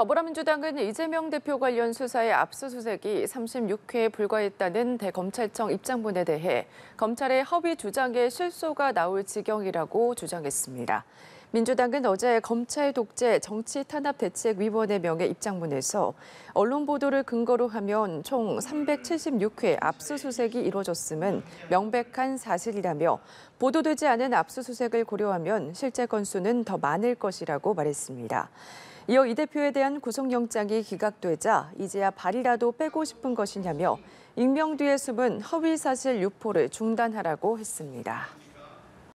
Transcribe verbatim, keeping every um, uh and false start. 더불어민주당은 이재명 대표 관련 수사의 압수수색이 삼십육 회에 불과했다는 대검찰청 입장문에 대해 검찰의 허위 주장에 실소가 나올 지경이라고 주장했습니다. 민주당은 어제 검찰독재정치탄압대책위원회 명의 입장문에서 언론 보도를 근거로 하면 총 삼백칠십육 회 압수수색이 이뤄졌음은 명백한 사실이라며 보도되지 않은 압수수색을 고려하면 실제 건수는 더 많을 것이라고 말했습니다. 이어 이 대표에 대한 구속영장이 기각되자 이제야 발이라도 빼고 싶은 것이냐며 익명 뒤에 숨은 허위사실 유포를 중단하라고 했습니다.